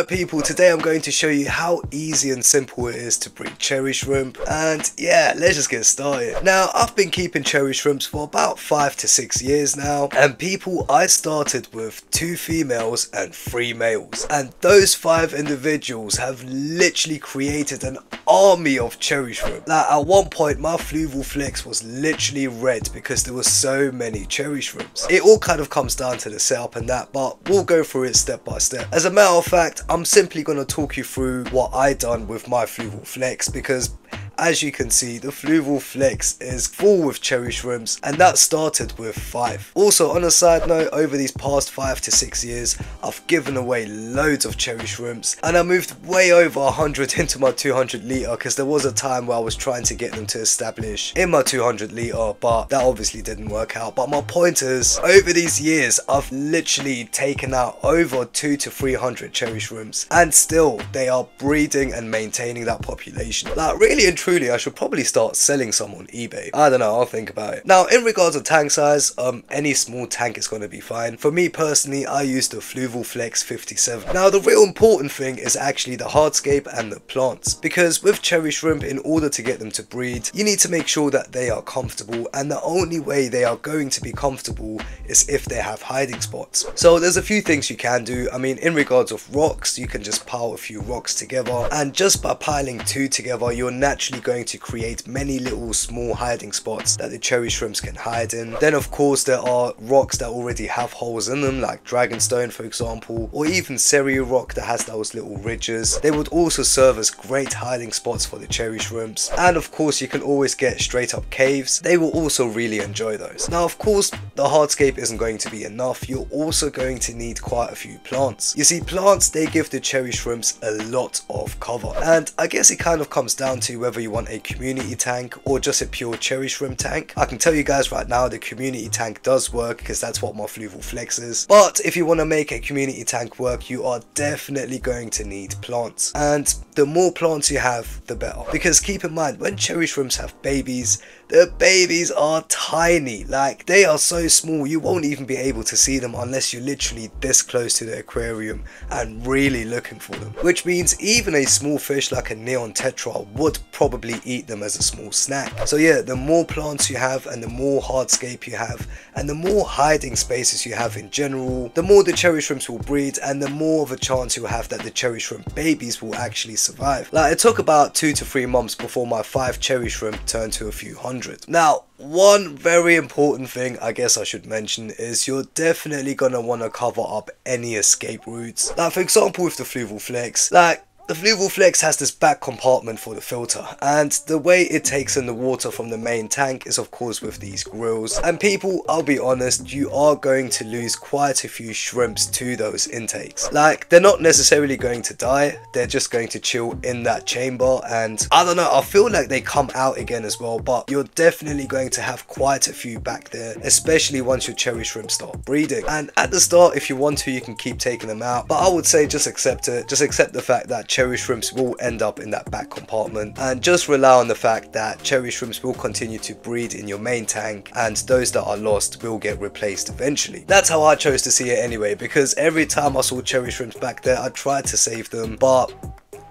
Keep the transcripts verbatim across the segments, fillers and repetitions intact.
right people, today I'm going to show you how easy and simple it is to breed cherry shrimp, and yeah, let's just get started. Now, I've been keeping cherry shrimps for about five to six years now, and people, I started with two females and three males, and those five individuals have literally created an army of cherry shrimp. Now, at one point my Fluval Flex was literally red because there were so many cherry shrimps. It all kind of comes down to the setup and that, but we'll go through it step by step. As a matter of fact, I'm simply going to talk you through what I done with my Fluval Flex, because as you can see, the Fluval Flex is full with cherry shrimps, and that started with five. Also, on a side note, over these past five to six years, I've given away loads of cherry shrimps, and I moved way over one hundred into my two hundred litre, because there was a time where I was trying to get them to establish in my two hundred litre, but that obviously didn't work out. But my point is, over these years, I've literally taken out over two to three hundred cherry shrimps, and still they are breeding and maintaining that population. Like, really and truly, I should probably start selling some on eBay. I don't know, I'll think about it. Now, in regards to tank size, um, any small tank is going to be fine. For me personally, I used the Fluval Flex fifty-seven. Now, the real important thing is actually the hardscape and the plants, because with cherry shrimp, in order to get them to breed, you need to make sure that they are comfortable, and the only way they are going to be comfortable is if they have hiding spots. So there's a few things you can do. I mean, in regards of rocks, you can just pile a few rocks together, and just by piling two together, you're naturally going to create many little small hiding spots that the cherry shrimps can hide in. Then of course there are rocks that already have holes in them, like Dragonstone for example, or even Seiryu rock that has those little ridges. They would also serve as great hiding spots for the cherry shrimps. And of course you can always get straight up caves. They will also really enjoy those. Now of course the hardscape isn't going to be enough. You're also going to need quite a few plants. You see, plants, they give the cherry shrimps a lot of cover, and I guess it kind of comes down to whether you want a community tank or just a pure cherry shrimp tank. I can tell you guys right now, the community tank does work, because that's what my Fluval Flex is. But if you want to make a community tank work, you are definitely going to need plants, and the more plants you have, the better, because keep in mind, when cherry shrimps have babies, their babies are tiny. Like, they are so small you won't even be able to see them unless you're literally this close to the aquarium and really looking for them, which means even a small fish like a neon tetra would probably eat them as a small snack. So yeah, the more plants you have, and the more hardscape you have, and the more hiding spaces you have in general, the more the cherry shrimps will breed, and the more of a chance you'll have that the cherry shrimp babies will actually survive. Like, it took about two to three months before my five cherry shrimp turned to a few hundred. Now, one very important thing I guess I should mention is you're definitely gonna want to cover up any escape routes. Like, for example, with the Fluval Flex, like, the Fluval Flex has this back compartment for the filter, and the way it takes in the water from the main tank is of course with these grills. And people, I'll be honest, you are going to lose quite a few shrimps to those intakes. Like, they're not necessarily going to die, they're just going to chill in that chamber, and I don't know, I feel like they come out again as well, but you're definitely going to have quite a few back there, especially once your cherry shrimp start breeding. And at the start, if you want to, you can keep taking them out, but I would say just accept it, just accept the fact that cherry cherry shrimps will end up in that back compartment, and just rely on the fact that cherry shrimps will continue to breed in your main tank, and those that are lost will get replaced eventually. That's how I chose to see it anyway, because every time I saw cherry shrimps back there, I tried to save them, but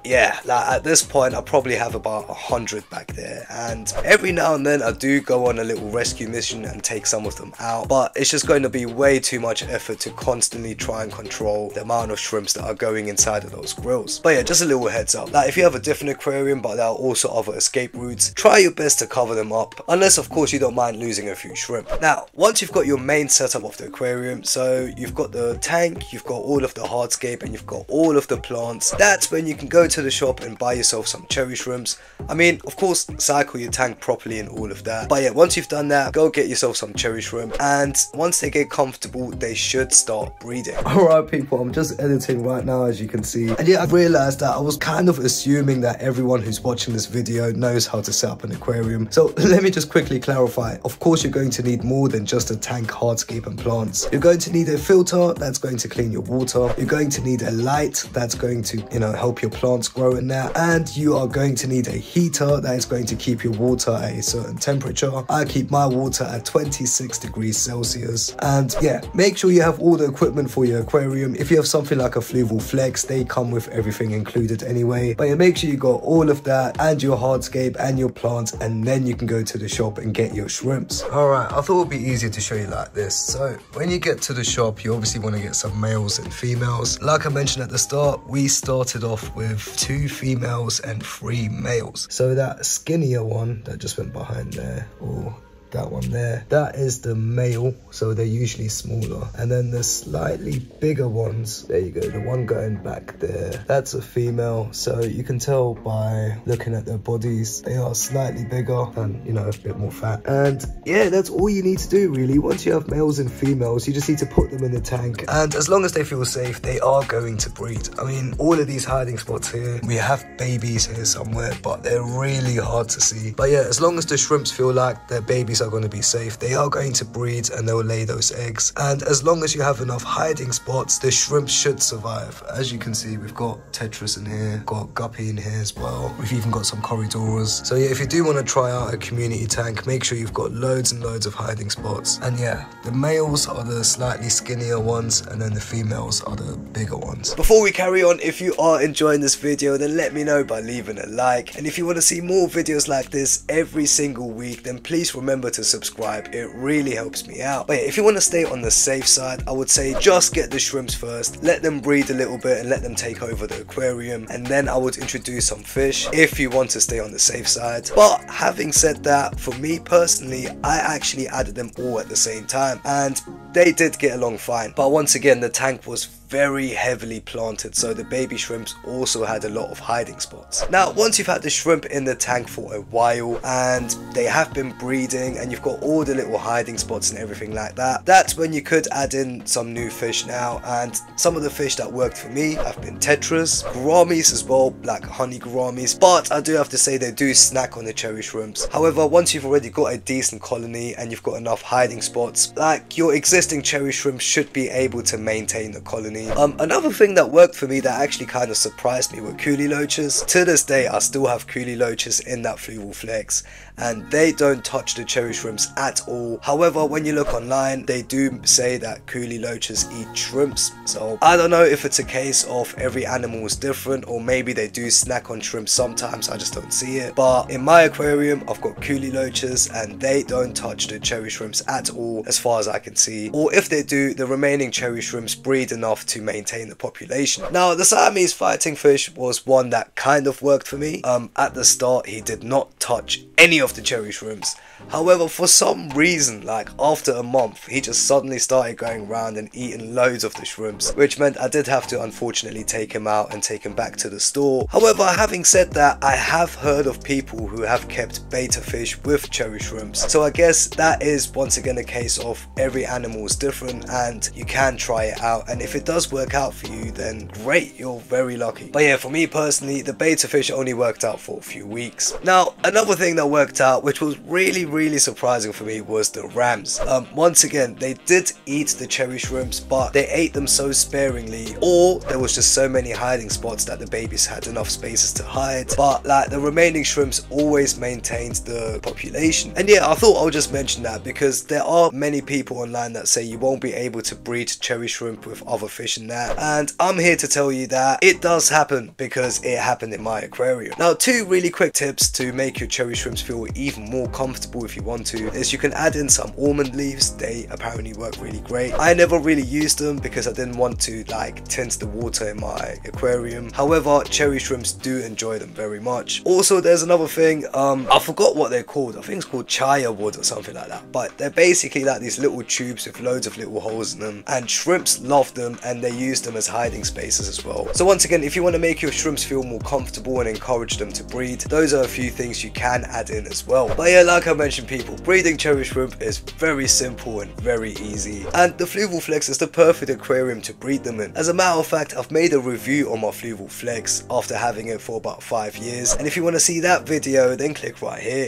yeah, like, at this point I probably have about a hundred back there, and every now and then I do go on a little rescue mission and take some of them out, but it's just going to be way too much effort to constantly try and control the amount of shrimps that are going inside of those grills. But yeah, just a little heads up, like, if you have a different aquarium but there are also other escape routes, try your best to cover them up, unless of course you don't mind losing a few shrimp. Now, once you've got your main setup of the aquarium, so you've got the tank, you've got all of the hardscape, and you've got all of the plants, that's when you can go to the shop and buy yourself some cherry shrimps. I mean, of course, cycle your tank properly and all of that, but yeah, once you've done that, go get yourself some cherry shrimp, and once they get comfortable, they should start breeding. All right people, I'm just editing right now, as you can see, and yeah, I've realized that I was kind of assuming that everyone who's watching this video knows how to set up an aquarium, so let me just quickly clarify. Of course, you're going to need more than just a tank, hardscape, and plants. You're going to need a filter that's going to clean your water, you're going to need a light that's going to, you know, help your plants plants grow in there, and you are going to need a heater that is going to keep your water at a certain temperature. I keep my water at twenty-six degrees Celsius. And yeah, make sure you have all the equipment for your aquarium. If you have something like a Fluval Flex, they come with everything included anyway, but yeah, make sure you got all of that and your hardscape and your plants, and then you can go to the shop and get your shrimps. Alright, I thought it would be easier to show you like this. So when you get to the shop, you obviously want to get some males and females. Like I mentioned at the start, we started off with two females and three males. So that skinnier one that just went behind there, or that one there, that is the male, so they're usually smaller. And then the slightly bigger ones, there you go, the one going back there, that's a female. So you can tell by looking at their bodies, they are slightly bigger and, you know, a bit more fat. And yeah, that's all you need to do really. Once you have males and females, you just need to put them in the tank, and as long as they feel safe, they are going to breed. I mean, all of these hiding spots here, we have babies here somewhere, but they're really hard to see. But yeah, as long as the shrimps feel like their babies are going to be safe, they are going to breed and they'll lay those eggs. And as long as you have enough hiding spots, the shrimp should survive. As you can see, we've got tetras in here, got guppy in here as well, we've even got some corridoras. So yeah, if you do want to try out a community tank, make sure you've got loads and loads of hiding spots. And yeah, the males are the slightly skinnier ones, and then the females are the bigger ones. Before we carry on, if you are enjoying this video, then let me know by leaving a like, and if you want to see more videos like this every single week, then please remember to subscribe. It really helps me out. But yeah, if you want to stay on the safe side, I would say just get the shrimps first, let them breed a little bit and let them take over the aquarium, and then I would introduce some fish if you want to stay on the safe side. But having said that, for me personally, I actually added them all at the same time and they did get along fine. But once again, the tank was very heavily planted, so the baby shrimps also had a lot of hiding spots. Now, once you've had the shrimp in the tank for a while and they have been breeding and you've got all the little hiding spots and everything like that, that's when you could add in some new fish now. And some of the fish that worked for me have been tetras, gouramis as well, like honey gouramis, but I do have to say they do snack on the cherry shrimps. However, once you've already got a decent colony and you've got enough hiding spots, like, your existing cherry shrimp should be able to maintain the colony. Um, another thing that worked for me that actually kind of surprised me were Kuhli loaches. To this day, I still have Kuhli loaches in that Fluval Flex, and they don't touch the cherry shrimps at all. However, when you look online, they do say that Kuhli loaches eat shrimps. So I don't know if it's a case of every animal is different, or maybe they do snack on shrimps sometimes, I just don't see it. But in my aquarium, I've got Kuhli loaches and they don't touch the cherry shrimps at all as far as I can see. Or if they do, the remaining cherry shrimps breed enough to maintain the population. Now, the Siamese fighting fish was one that kind of worked for me. Um, at the start, he did not touch any of the cherry shrimps. However, for some reason, like after a month, he just suddenly started going around and eating loads of the shrimps, which meant I did have to unfortunately take him out and take him back to the store. However, having said that, I have heard of people who have kept beta fish with cherry shrimps. So I guess that is once again a case of every animal is different and you can try it out. And if it does work out for you, then great, you're very lucky. But yeah, for me personally, the beta fish only worked out for a few weeks. Now, another thing that worked out, which was really really surprising for me, was the rams. Um, once again, they did eat the cherry shrimps, but they ate them so sparingly, or there was just so many hiding spots that the babies had enough spaces to hide. But like, the remaining shrimps always maintained the population. And yeah, I thought I'll just mention that because there are many people online that say you won't be able to breed cherry shrimp with other fish in that, and I'm here to tell you that it does happen, because it happened in my aquarium. Now, two really quick tips to make your cherry shrimps feel even more comfortable if you want to is you can add in some almond leaves. They apparently work really great. I never really used them because I didn't want to like tint the water in my aquarium. However, cherry shrimps do enjoy them very much. Also, there's another thing, um, I forgot what they're called. I think it's called chaya wood or something like that, but they're basically like these little tubes with loads of little holes in them, and shrimps love them and they use them as hiding spaces as well. So once again, if you want to make your shrimps feel more comfortable and encourage them to breed, those are a few things you can add in as well. But yeah, like I mentioned, people, breeding cherry shrimp is very simple and very easy, and the Fluval Flex is the perfect aquarium to breed them in. As a matter of fact, I've made a review on my Fluval Flex after having it for about five years, and if you want to see that video, then click right here.